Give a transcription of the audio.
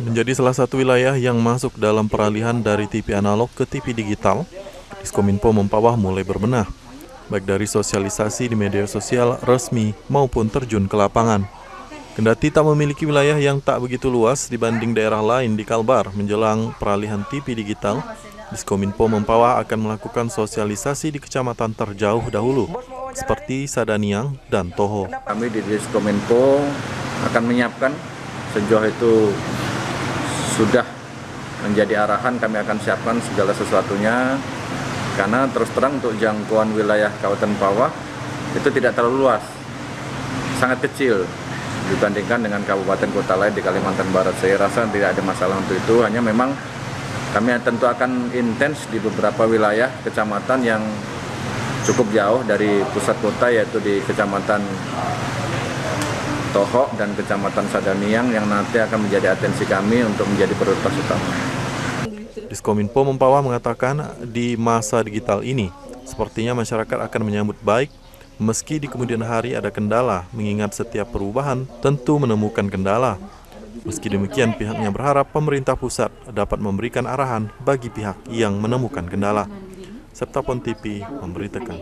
Menjadi salah satu wilayah yang masuk dalam peralihan dari TV analog ke TV digital, Diskominfo Mempawah mulai berbenah, baik dari sosialisasi di media sosial resmi maupun terjun ke lapangan. Kendati tak memiliki wilayah yang tak begitu luas dibanding daerah lain di Kalbar menjelang peralihan TV digital, Diskominfo Mempawah akan melakukan sosialisasi di kecamatan terjauh dahulu, seperti Sadaniang dan Toho. Kami di Diskominfo akan menyiapkan sejauh itu sudah menjadi arahan, kami akan siapkan segala sesuatunya, karena terus terang untuk jangkauan wilayah Kabupaten Mempawah itu tidak terlalu luas, sangat kecil dibandingkan dengan kabupaten kota lain di Kalimantan Barat. Saya rasa tidak ada masalah untuk itu, hanya memang kami tentu akan intens di beberapa wilayah kecamatan yang cukup jauh dari pusat kota, yaitu di kecamatan Toho dan kecamatan Sadaniang, yang nanti akan menjadi atensi kami untuk menjadi prioritas utama. Diskominfo Mempawah mengatakan di masa digital ini sepertinya masyarakat akan menyambut baik. Meski di kemudian hari ada kendala, mengingat setiap perubahan tentu menemukan kendala. Meski demikian, pihaknya berharap pemerintah pusat dapat memberikan arahan bagi pihak yang menemukan kendala. Serta PonTV memberitakan.